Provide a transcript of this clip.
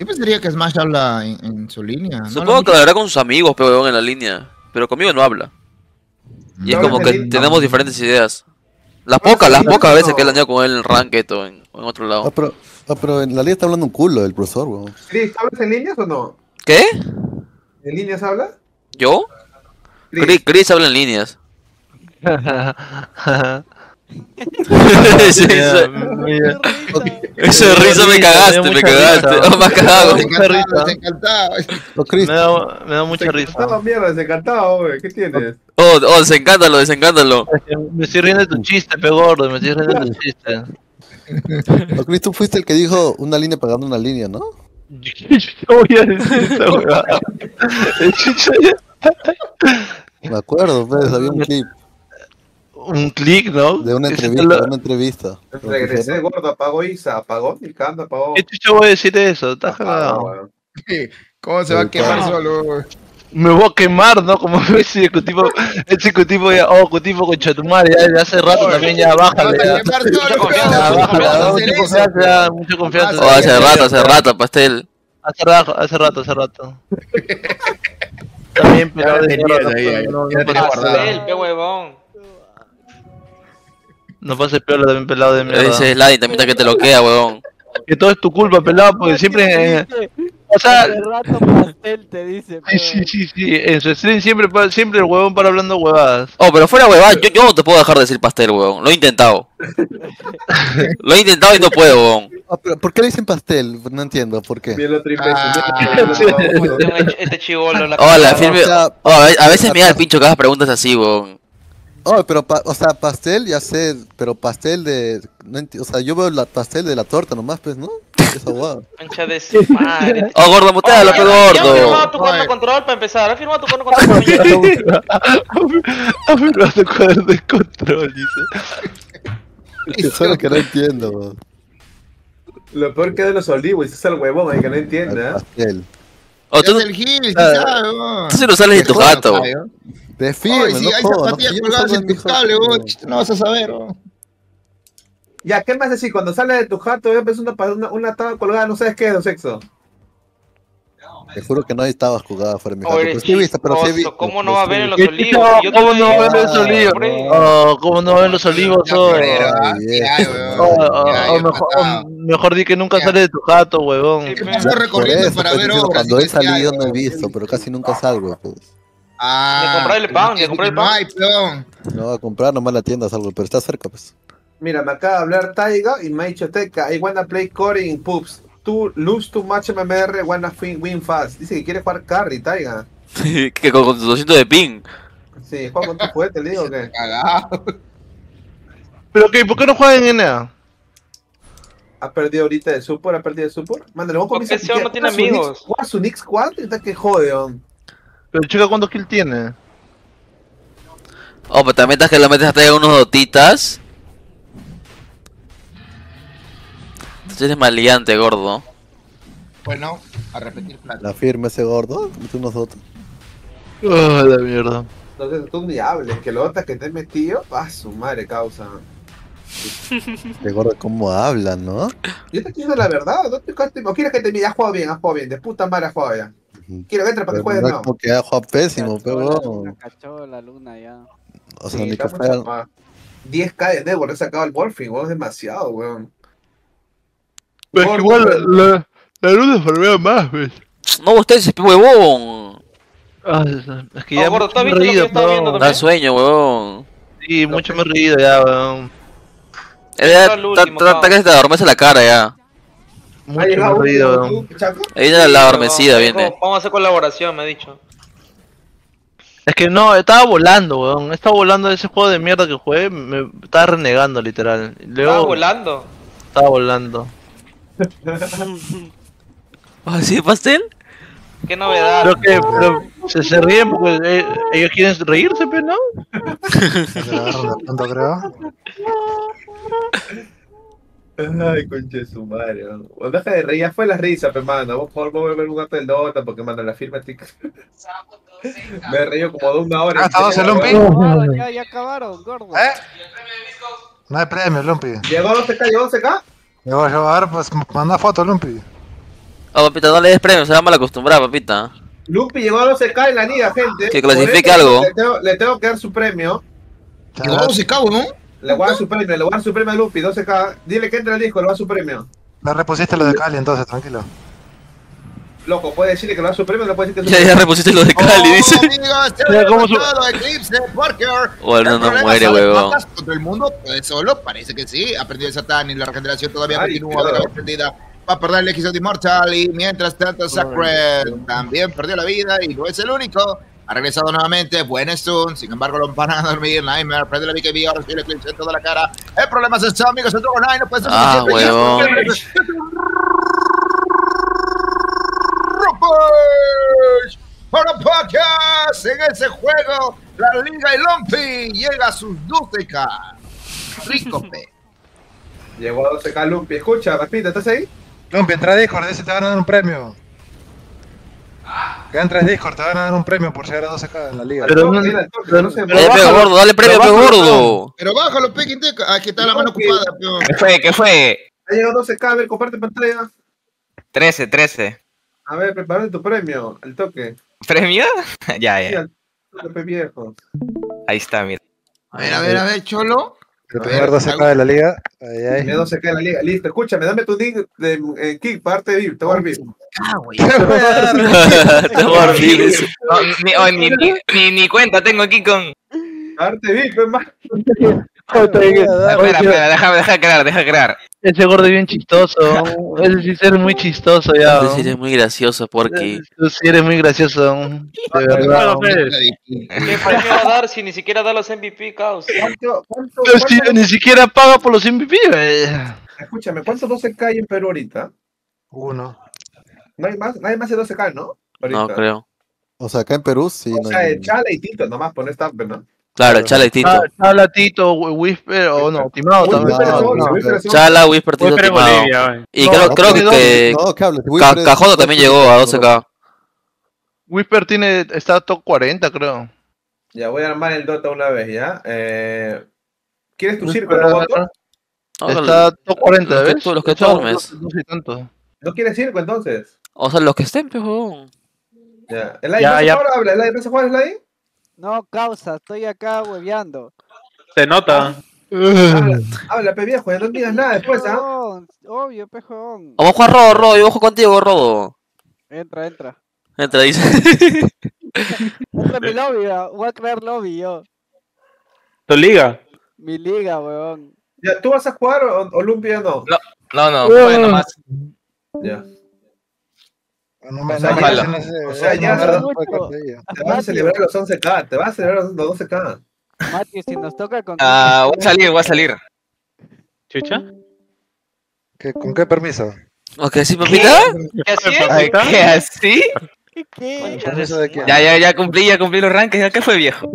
Yo pensaría que Smash habla en su línea. Supongo que hablará con sus amigos, pero en la línea. Pero conmigo no habla. Y no es como que tenemos diferentes ideas. Las pocas veces que él andado con él en Ranked o en otro lado. Pero en la liga está hablando un culo el profesor, weón. Chris, ¿hablas en líneas o no? ¿Qué? ¿En líneas habla? ¿Yo? Chris habla en líneas. Esa risa me cagaste, me cagaste. Oh, más cagado. Me da mucha risa. Estaba mierda, desencantado, güey. ¿Qué tienes? Oh, desencántalo, desencántalo. Me estoy riendo de tu chiste, pe gordo. Me estoy riendo de tu chiste. No, Chris, tú fuiste el que dijo una línea pagando una línea, ¿no? Yo voy a decir esa huevada. Me acuerdo, pues, había un clip. Un clic, ¿no? De una entrevista, Regresé, gordo, apagó Isa, apagó Nicando, apagó... ¿Qué chucho voy a decir eso? ¿Estás jalado? ¿Cómo se va a quemar solo, güey? Me voy a quemar, ¿no? Como ese ejecutivo, ya, oh, ejecutivo con Chatumare, ya hace rato también, ya bájale. Mucha confianza. Oh, hace rato, pastel. Hace rato. También, pero... No pasé el pe huevón. No pases peor, también pelado de mierda. Ese es Ladi, también que te loquea, huevón. Que todo es tu culpa, pelado, porque siempre... O sea, el rato pastel te dice. Sí, en su stream siempre el huevón para hablando huevadas. Oh, pero fuera huevadas, yo no te puedo dejar de decir pastel, huevón. Lo he intentado. Y no puedo, huevón. ¿Por qué le dicen pastel? No entiendo, ¿por qué? Este chivolo la... Hola, firme. A veces me da el pincho que hagas preguntas así, huevón. Oh, pero, pastel, ya sé, pero pastel de... No, o sea, yo veo la pastel de la torta nomás, pues, ¿no? Esa guada. Mancha de su madre. Oh, gordo, mutealo, pe gordo. Has firmado tu cuadro de control para empezar, has firmado tu cuadro de control, dice. Eso es lo que no entiendo, bro. Lo peor que de los olivos, es el huevón, que no entiende, ¿eh? Pastel. Oh, tú el gil, tú se lo sales de tu gato, güey. Oye, si hay zapatillas coladas en tus cables, no vas a saber. Ya, ¿qué más decir? Cuando sales de tu jato, ves una taba colgada, no sabes qué es, don sexo. Te juro que no estabas jugada fuera de mi jato. Pero sí he visto, ¿cómo no va a ver en los olivos? ¿Cómo no va a ver en los olivos? ¿Cómo no va a ver los olivos? Mejor di que nunca sales de tu jato, huevón. Cuando he salido no he visto, pero casi nunca salgo, pues. Ni a comprar el pan. No va a comprar, nomás la tienda salvo, pero está cerca, pues. Mira, me acaba de hablar Taiga y me ha dicho, Teca, I wanna play core in poops. Tú lose too much MMR, wanna win fast. Dice que quiere jugar carry, Taiga. Sí, que con tus 200 de ping. Sí, juega con tu fuerte, le digo que... Cagado. Pero que, ¿por qué no juegan en NA? Ha perdido ahorita de support, Mándale, vamos con mi señor. Porque no tiene amigos. Juega su Nix Squad, está que jode, hombre. Pero chica, ¿cuántos kills tiene? Oh, pero también estás que le metes hasta unos dotitas. Entonces eres maleante, gordo. Bueno, a repetir plata. La firma ese gordo, y tú nosotros. Oh, la mierda. Entonces tú ni hables, que lo otro que te he metido, a su madre causa. Te gordo cómo habla, ¿no? Yo te estoy diciendo la verdad, no quieres que te mire, has jugado bien, de puta madre has jugado bien. Quiero que entre para que juegues, ¿no? Porque ha jugado pésimo, pero... Me cachó la luna ya. O sea, ni que fuera... 10k de Devil, he sacado el Wolfing, weón, es demasiado, weón. Pero igual la luna farmea más, weón. No, ustedes, huevón. Es que ya mucho me he reído, weón. Da sueño, weón. Sí, mucho me he reído ya, weón. Trata que te adormece la cara ya. Mucho ruido, weón. Ahí viene la adormecida, viene. Vamos a hacer colaboración, me ha dicho. Es que no, estaba volando, weón. Estaba volando de ese juego de mierda que jugué. Me estaba renegando, literal. Luego, ¿estaba volando? Estaba volando. ¿Sí, pastel? Qué novedad. Creo que se ríen porque ellos quieren reírse, pero no. Ay, conche su madre. Deja de reír, ya fue la risa, pero mano. Vos por favor, voy a ver un gato del Dota porque, mano, la firma tica. Me he reído como de una hora. Estamos en Lumpy. Ya acabaron, gordo. ¿Eh? No hay premio, Lumpy. ¿Llegó 12K? Llegó, a ver, pues manda foto, Lumpy. Oh, papita, no le des premios, se va mal acostumbrada, papita. Lumpy llegó a los CK en la liga, gente. Que clasifique algo. Le tengo que dar su premio. Llegó a los CK, ¿no? Le voy a dar su premio, le voy a dar su premio a Lumpy, 12K. Dile que entre al disco, le va a su premio. No repusiste lo de Cali, entonces, tranquilo. Loco, puede decirle que lo va a su premio, no puede decir que ya repusiste lo de Cali, dice. Bueno, no muere, huevón. Todo el mundo solo, parece que sí. Ha perdido el Satán y la regeneración todavía continúa de la perdida. Va a perder el X de Mortal y mientras tanto Sacred también perdió la vida y no es el único. Ha regresado nuevamente, buen stun, sin embargo lo van a dormir, Nightmare, prende la BKB, ahora sí le cliché en toda la cara. El problema es esto, amigos, el Dragon Nine no puede ser para Podcast en ese juego, la Liga y Lumpy llega a sus 12K. Ricope. Llegó a 12K Lumpy, escucha, papita, ¿estás ahí? Lumpy, entra a Discord, ese te van a dar un premio. Que entres Discord, te van a dar un premio por llegar a 12K en la liga. Pero no, no sé. Dale, gordo, dale premio, gordo. Pero bájalo, Pequiteca. Aquí está la mano ocupada, peor. ¿Qué fue? ¿Qué fue? Ha llegado 12K, a ver, comparte pantalla. 13. A ver, prepárate tu premio, el toque. ¿Premio? ya. Ahí está, mira. A ver, cholo. Pero primero 12K de la liga. Ahí. 12K de la liga. Listo, escúchame, dame tu nick de Kick, parte VIP, te voy a dar VIP. Ah, güey. Te voy a dar VIP. Ni cuenta tengo aquí con. Parte VIP, hermano. Espera, deja crear. Ese gordo es bien chistoso. Ese sí es muy chistoso ya. Ese sí es muy gracioso porque. Ese sí eres muy gracioso. De verdad. ¿Qué premio va a dar si ni siquiera da los MVP, caos? ¿Cuánto? Ni siquiera paga por los MVP, Escúchame, ¿cuántos 12K hay en Perú ahorita? Uno. No hay más, nadie más de 12K, ¿no? Ahorita. No creo. O sea, acá en Perú sí. O sea, Chala y Tito nomás por esta, ¿no? Claro, Chala y Tito. Chala, Tito, Wisper, o no, Timado también. Chala, Wisper, Tito, Timado. Y creo que Cajota también llegó a 12K. Wisper está top 40, creo. Ya, voy a armar el Dota una vez, ¿ya? ¿Quieres tu círculo, Boto? Está top 40, ¿ves? Los que tú armes. ¿No quieres círculo, entonces? O sea, los que estén, pejo. Ya, ¿el aire ahora habla? ¿El aire se juega el aire? No, causa, estoy acá hueveando. Se nota. Habla, pe viejo, no digas nada después, ¿ah? No, obvio, pejón. Vamos a jugar Rodo, yo ojo contigo, Rodo. Entra, dice. Entra en mi lobby, voy a crear lobby yo. ¿Tu liga? Mi liga, huevón. Ya, ¿tú vas a jugar o Lumpy o no? No, juega nomás. Ya. O sea, ya te vas a celebrar los 11K, te vas a celebrar los 12K. Mati, si nos toca con... Ah, voy a salir. ¿Chucha? ¿Con qué permiso? ¿O que sí, papita? ¿Qué así? ¿Qué? Ya cumplí los rankings, ¿ya qué fue, viejo?